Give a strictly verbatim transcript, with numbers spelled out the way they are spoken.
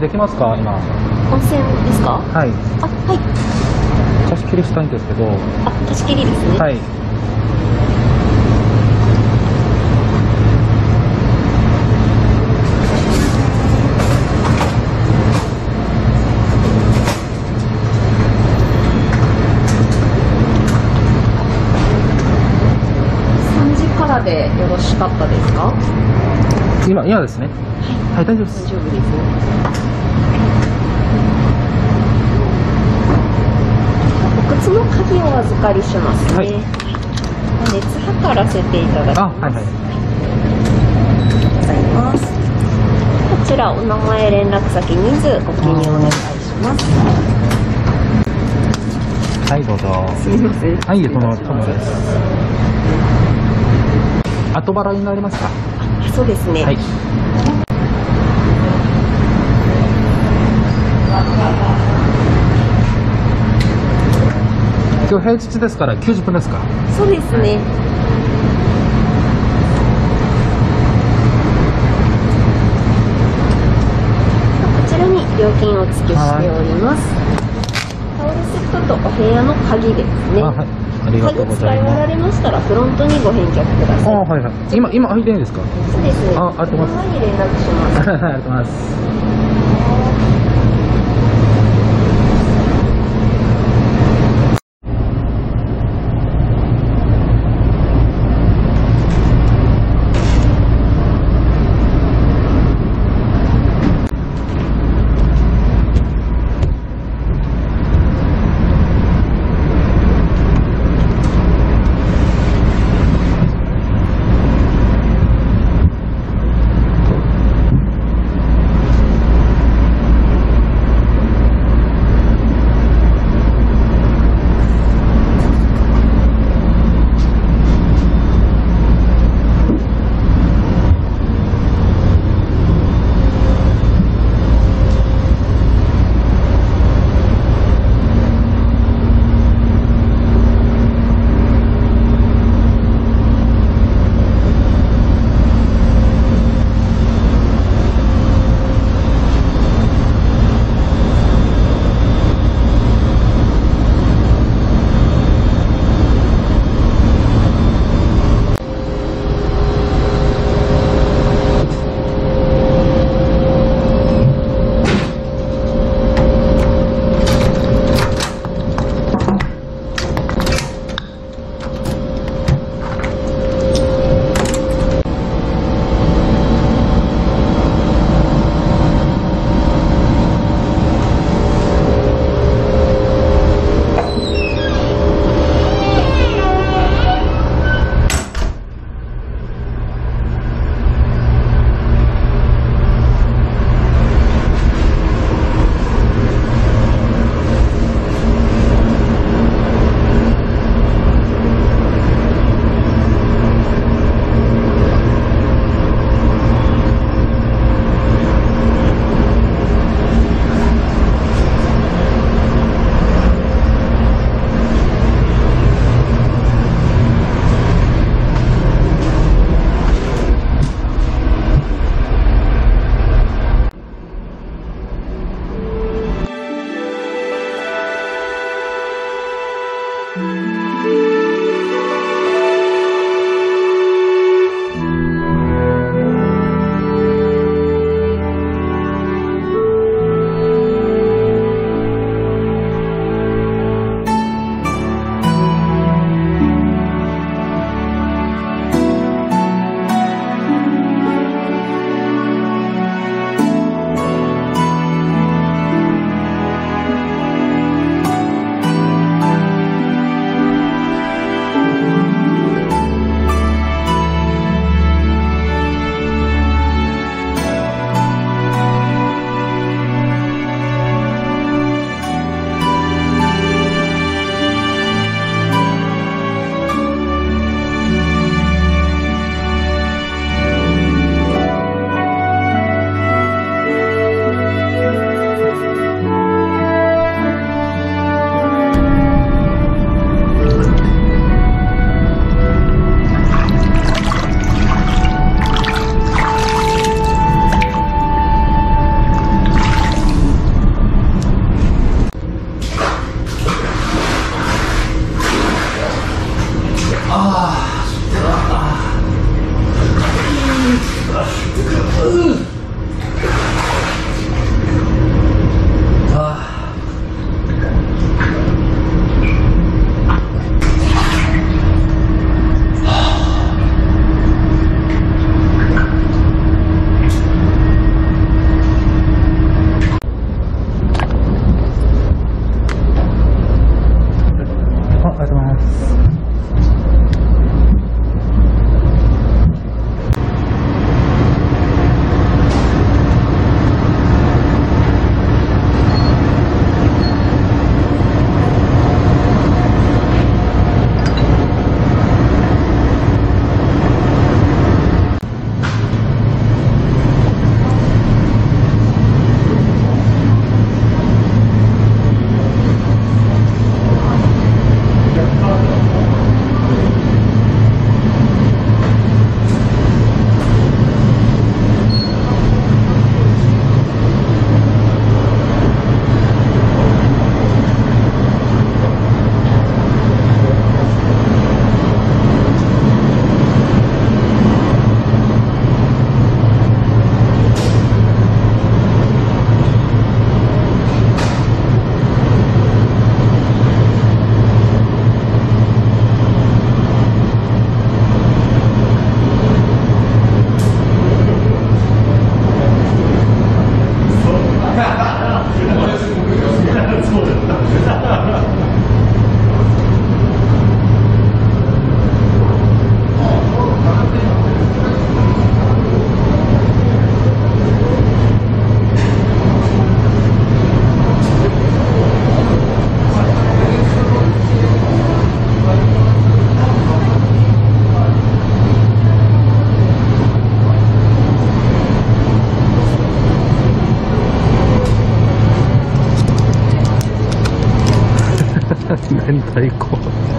できますか？今温泉ですか？はい。あ、はい、貸し切りしたいんですけど。あ、貸し切りですね。はい。さんじからでよろしかったですか？今、今ですね。はい、はい、大丈夫です。大丈夫ですね。靴の鍵をお預かりしますね。はい、熱測らせていただきます。あ、はいはい、ございます。こちらお名前、連絡先、人数ご記入お願いします。はい、どうぞ。すみません。はい、そのともです。後払いになりますか？あ、そうですね。はい。今日平日ですからきゅうじゅっぷんですか？そうですね。はい、こちらに料金を付けしております。タオルセットとお部屋の鍵ですね。あ、はい、ありがとうございます。鍵使い終わられましたらフロントにご返却ください。あ、はいはい。今今開いていいですか？そうですね。あ、ありがとうございます。前に連絡します。ありがとうございます。明太子